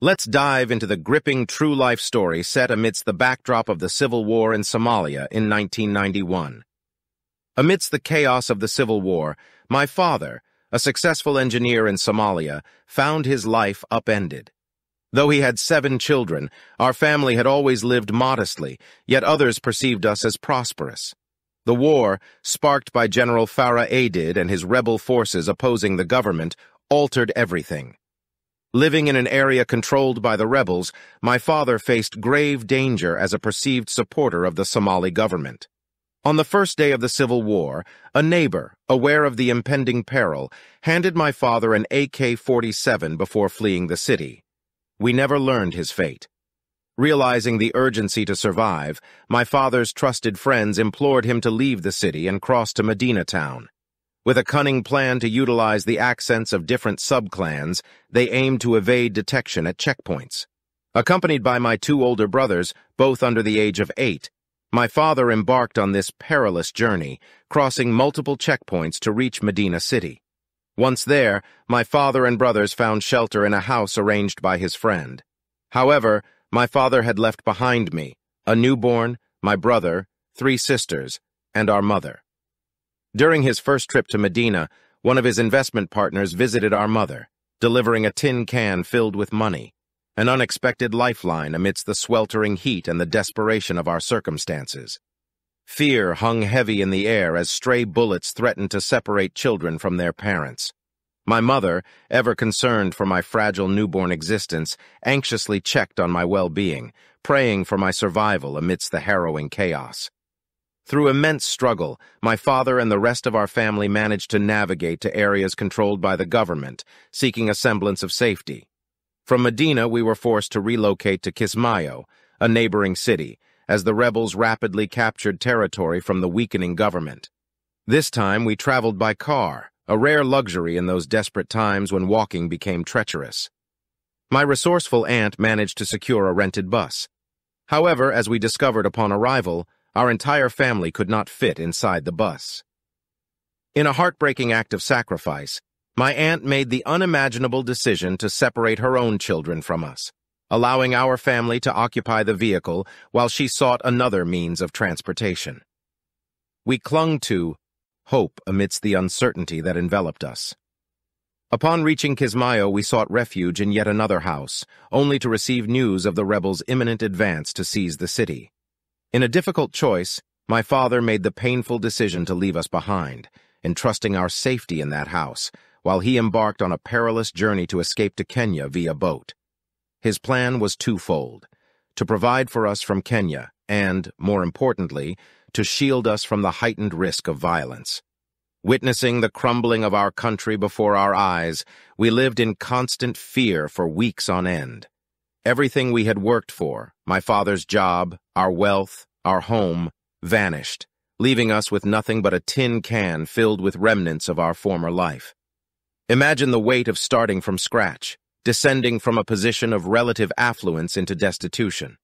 Let's dive into the gripping true-life story set amidst the backdrop of the civil war in Somalia in 1991. Amidst the chaos of the civil war, my father, a successful engineer in Somalia, found his life upended. Though he had 7 children, our family had always lived modestly, yet others perceived us as prosperous. The war, sparked by General Farah Aidid and his rebel forces opposing the government, altered everything. Living in an area controlled by the rebels, my father faced grave danger as a perceived supporter of the Somali government. On the first day of the civil war, a neighbor, aware of the impending peril, handed my father an AK-47 before fleeing the city. We never learned his fate. Realizing the urgency to survive, my father's trusted friends implored him to leave the city and cross to Medina town. With a cunning plan to utilize the accents of different subclans, they aimed to evade detection at checkpoints. Accompanied by my 2 older brothers, both under the age of 8, my father embarked on this perilous journey, crossing multiple checkpoints to reach Medina City. Once there, my father and brothers found shelter in a house arranged by his friend. However, my father had left behind me, a newborn, my brother, 3 sisters, and our mother. During his first trip to Medina, one of his investment partners visited our mother, delivering a tin can filled with money, an unexpected lifeline amidst the sweltering heat and the desperation of our circumstances. Fear hung heavy in the air as stray bullets threatened to separate children from their parents. My mother, ever concerned for my fragile newborn existence, anxiously checked on my well-being, praying for my survival amidst the harrowing chaos. Through immense struggle, my father and the rest of our family managed to navigate to areas controlled by the government, seeking a semblance of safety. From Medina, we were forced to relocate to Kismayo, a neighboring city, as the rebels rapidly captured territory from the weakening government. This time, we traveled by car, a rare luxury in those desperate times when walking became treacherous. My resourceful aunt managed to secure a rented bus. However, as we discovered upon arrival, our entire family could not fit inside the bus. In a heartbreaking act of sacrifice, my aunt made the unimaginable decision to separate her own children from us, allowing our family to occupy the vehicle while she sought another means of transportation. We clung to hope amidst the uncertainty that enveloped us. Upon reaching Kismayo, we sought refuge in yet another house, only to receive news of the rebels' imminent advance to seize the city. In a difficult choice, my father made the painful decision to leave us behind, entrusting our safety in that house, while he embarked on a perilous journey to escape to Kenya via boat. His plan was twofold: to provide for us from Kenya and, more importantly, to shield us from the heightened risk of violence. Witnessing the crumbling of our country before our eyes, we lived in constant fear for weeks on end. Everything we had worked for, my father's job, our wealth, our home, vanished, leaving us with nothing but a tin can filled with remnants of our former life. Imagine the weight of starting from scratch, descending from a position of relative affluence into destitution.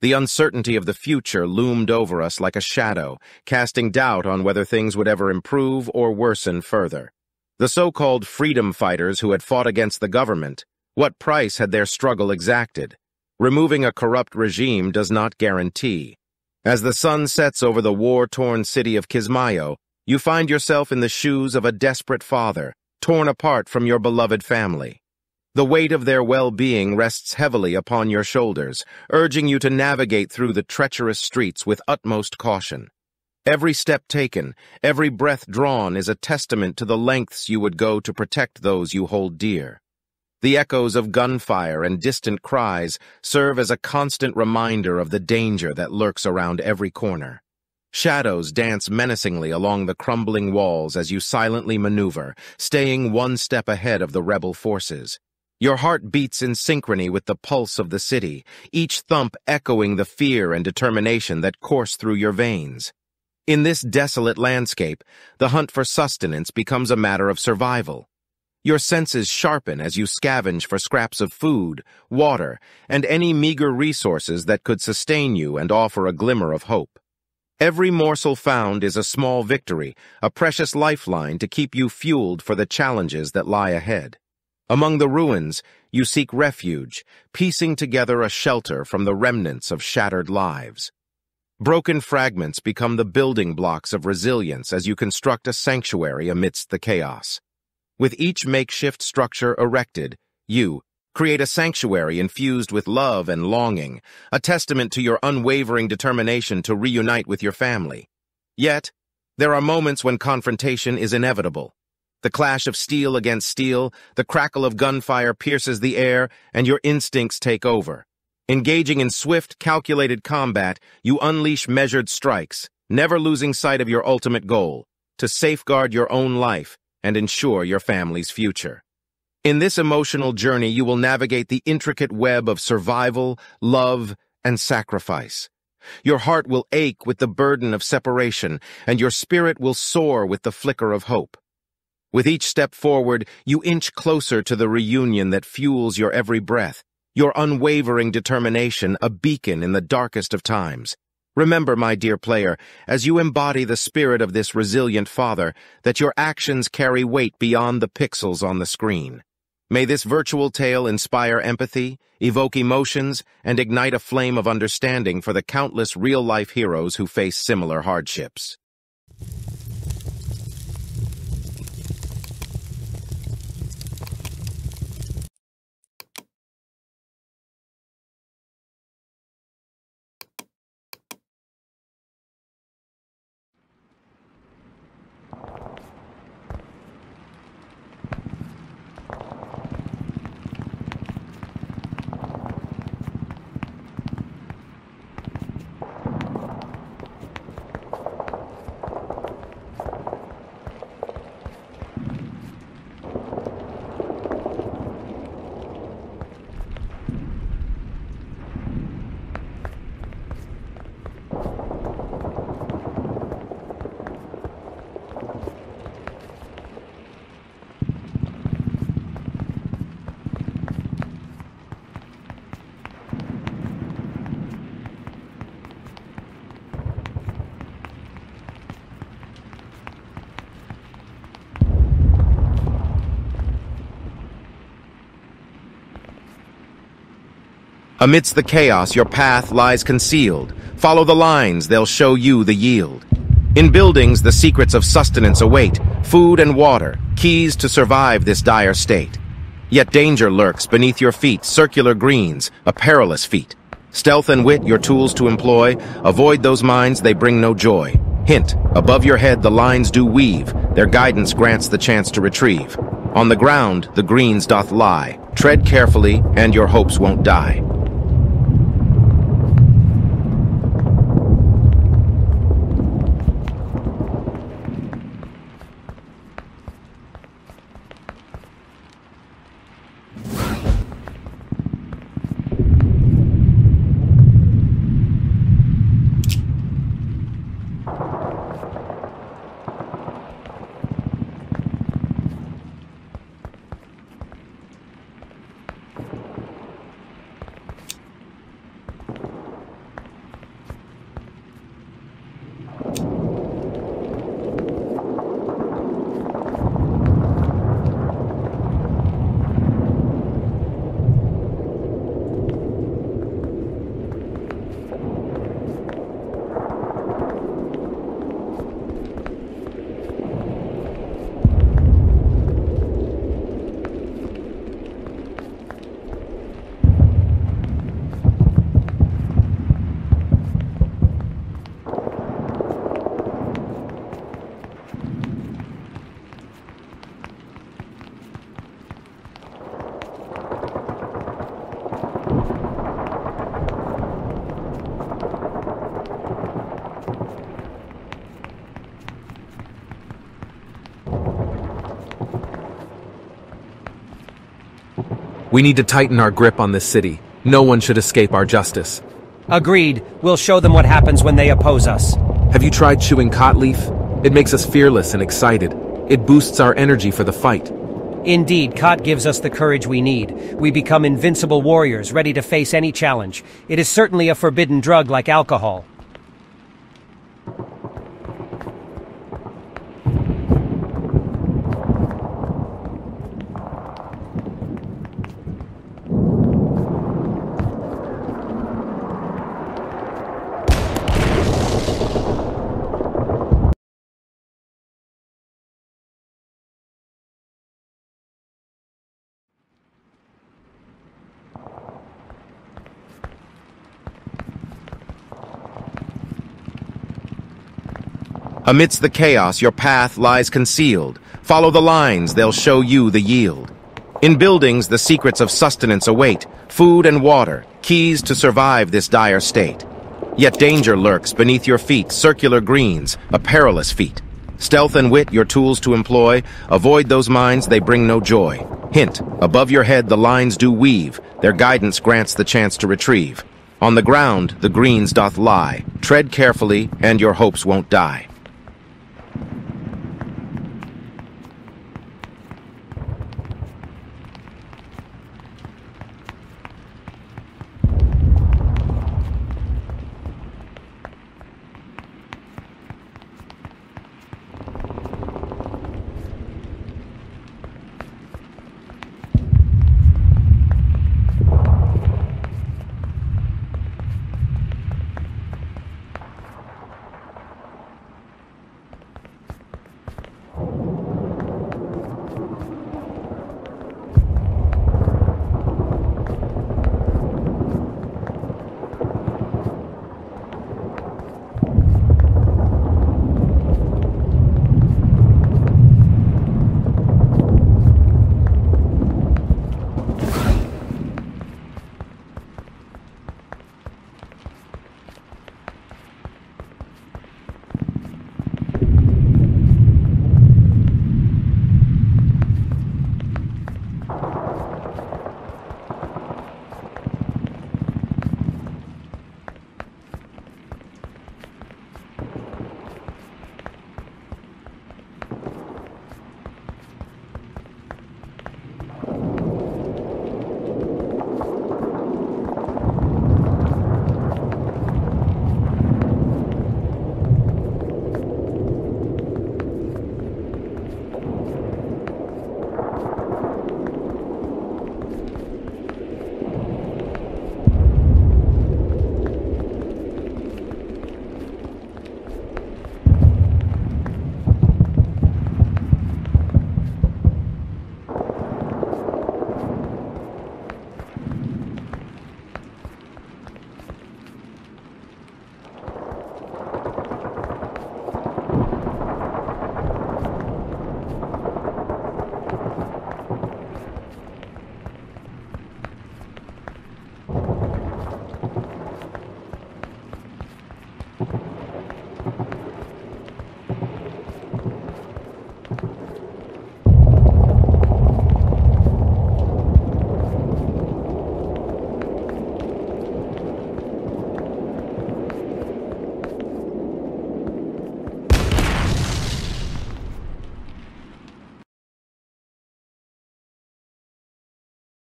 The uncertainty of the future loomed over us like a shadow, casting doubt on whether things would ever improve or worsen further. The so-called freedom fighters who had fought against the government, what price had their struggle exacted? Removing a corrupt regime does not guarantee. As the sun sets over the war-torn city of Kismayo, you find yourself in the shoes of a desperate father, torn apart from your beloved family. The weight of their well-being rests heavily upon your shoulders, urging you to navigate through the treacherous streets with utmost caution. Every step taken, every breath drawn is a testament to the lengths you would go to protect those you hold dear. The echoes of gunfire and distant cries serve as a constant reminder of the danger that lurks around every corner. Shadows dance menacingly along the crumbling walls as you silently maneuver, staying one step ahead of the rebel forces. Your heart beats in synchrony with the pulse of the city, each thump echoing the fear and determination that course through your veins. In this desolate landscape, the hunt for sustenance becomes a matter of survival. Your senses sharpen as you scavenge for scraps of food, water, and any meager resources that could sustain you and offer a glimmer of hope. Every morsel found is a small victory, a precious lifeline to keep you fueled for the challenges that lie ahead. Among the ruins, you seek refuge, piecing together a shelter from the remnants of shattered lives. Broken fragments become the building blocks of resilience as you construct a sanctuary amidst the chaos. With each makeshift structure erected, you create a sanctuary infused with love and longing, a testament to your unwavering determination to reunite with your family. Yet, there are moments when confrontation is inevitable. The clash of steel against steel, the crackle of gunfire pierces the air, and your instincts take over. Engaging in swift, calculated combat, you unleash measured strikes, never losing sight of your ultimate goal, to safeguard your own life and ensure your family's future. In this emotional journey, you will navigate the intricate web of survival, love, and sacrifice. Your heart will ache with the burden of separation, and your spirit will soar with the flicker of hope. With each step forward, you inch closer to the reunion that fuels your every breath, your unwavering determination a beacon in the darkest of times. Remember, my dear player, as you embody the spirit of this resilient father, that your actions carry weight beyond the pixels on the screen. May this virtual tale inspire empathy, evoke emotions, and ignite a flame of understanding for the countless real-life heroes who face similar hardships. Amidst the chaos, your path lies concealed. Follow the lines, they'll show you the yield. In buildings, the secrets of sustenance await, food and water, keys to survive this dire state. Yet danger lurks beneath your feet, circular greens, a perilous feat. Stealth and wit, your tools to employ, avoid those mines, they bring no joy. Hint, above your head the lines do weave, their guidance grants the chance to retrieve. On the ground, the greens doth lie, tread carefully and your hopes won't die. We need to tighten our grip on this city. No one should escape our justice. Agreed. We'll show them what happens when they oppose us. Have you tried chewing cotleaf? It makes us fearless and excited. It boosts our energy for the fight. Indeed, cot gives us the courage we need. We become invincible warriors, ready to face any challenge. It is certainly a forbidden drug like alcohol. Amidst the chaos, your path lies concealed. Follow the lines, they'll show you the yield. In buildings, the secrets of sustenance await, food and water, keys to survive this dire state. Yet danger lurks beneath your feet, circular greens, a perilous feat. Stealth and wit, your tools to employ, avoid those mines, they bring no joy. Hint, above your head the lines do weave, their guidance grants the chance to retrieve. On the ground, the greens doth lie, tread carefully and your hopes won't die.